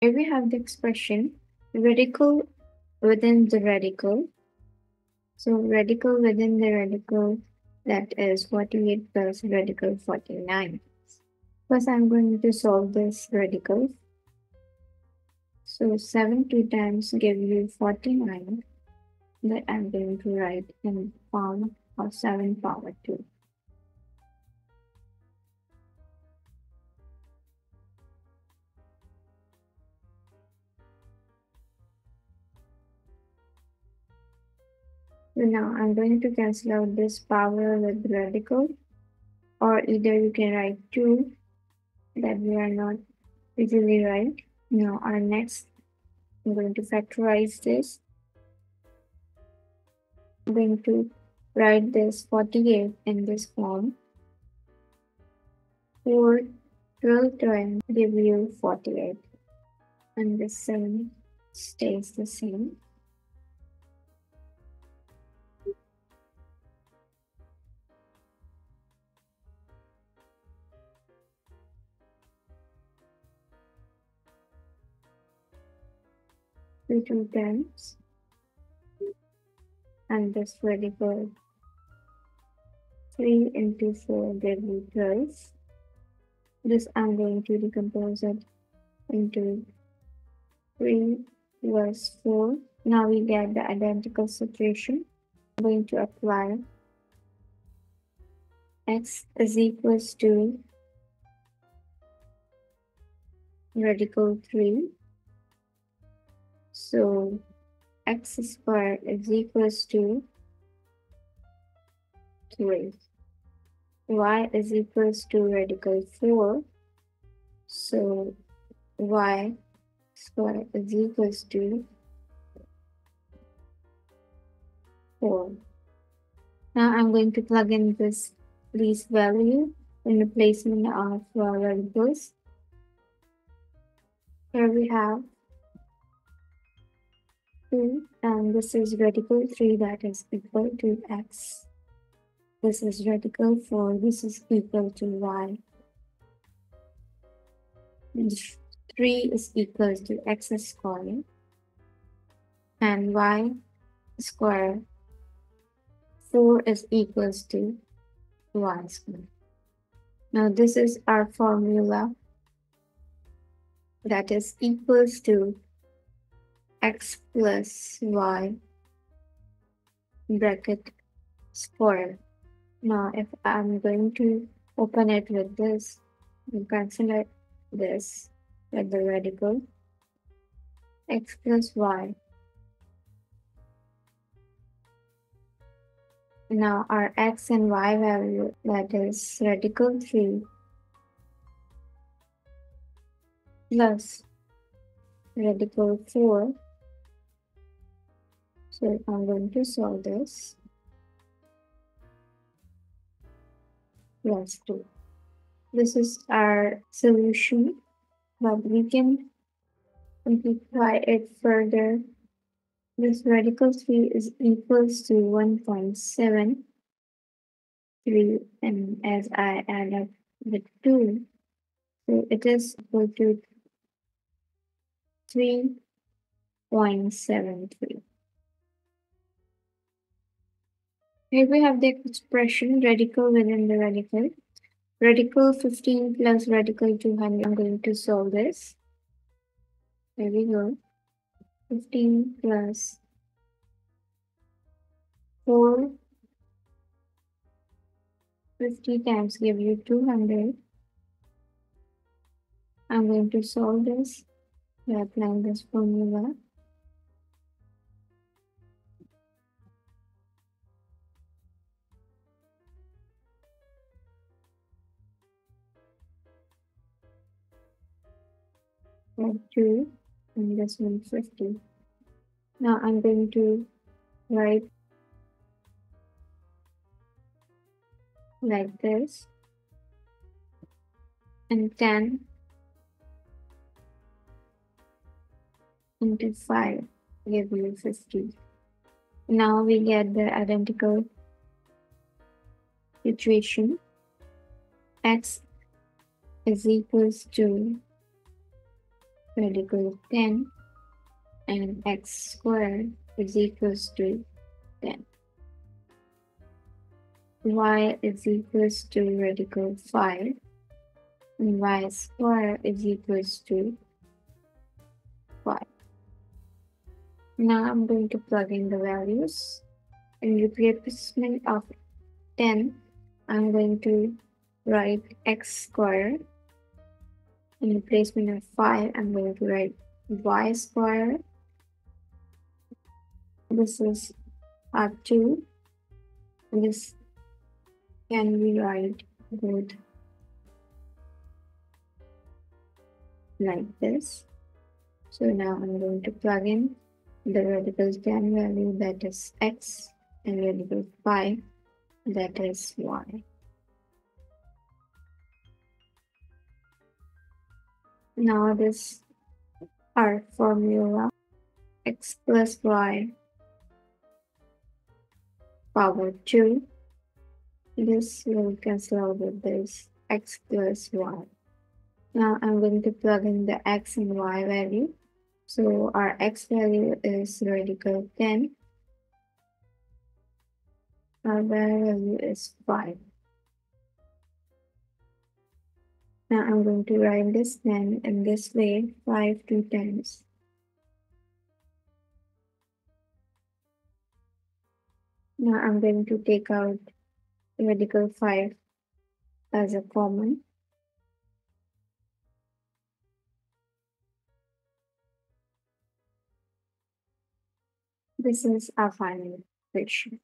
Here we have the expression radical within the radical. So radical within the radical, that is 48 plus radical 49. First, I'm going to solve this radical. So 72 times give you 49. That I'm going to write in power of 7 power 2. So now I'm going to cancel out this power with radical, or either you can write 2, that we are not easily right. Now our next, I'm going to factorize this. I'm going to write this 48 in this form. 4, 12 times give you 48, and the 7 stays the same. Two times, and this radical 3 into 4 give me 12. This I'm going to decompose it into 3 plus 4. Now we get the identical situation. I'm going to apply x is equals to radical 3. So x squared is equals to 3. Y is equals to radical 4. So y squared is equals to 4. Now I'm going to plug in this value in the placement of radicals. Here we have 2, and this is radical 3, that is equal to x. This is radical 4, this is equal to y. And 3 is equal to x squared, and y squared 4 is equal to y squared. Now this is our formula, that is equals to x plus y bracket square. Now if I'm going to open it with this, you cancel this with the radical. X plus y. Now our x and y value, that is radical 3 plus radical 4. So I'm going to solve this, plus 2. This is our solution, but we can simplify it further. This radical 3 is equals to 1.73, and as I add up the 2, so it is equal to 3.73. Here we have the expression radical within the radical. Radical 15 plus radical 200. I'm going to solve this. Here we go. 15 plus 4. 50 times give you 200. I'm going to solve this. We are applying this formula. Like 2, and this one 50. Now I'm going to write like this, and 10 into 5 give you 50. Now we get the identical situation. X is equals to is equal to 10 and x squared is equals to 10. Y is equals to radical 5 and y squared is equals to 5. Now I'm going to plug in the values. In replacement of 10, I'm going to write x squared. In replacement of 5, I'm going to write y squared. This is R2. This can be write both like this. So now I'm going to plug in the radical 10 value, that is x, and radical 5, that is y. Now this our formula, x plus y power 2, this will cancel out with this x plus y. Now I'm going to plug in the x and y value. So our x value is radical 10, our y value is 5. Now I'm going to write this 10 in this way, 5 two times. Now I'm going to take out radical 5 as a common. This is our final equation.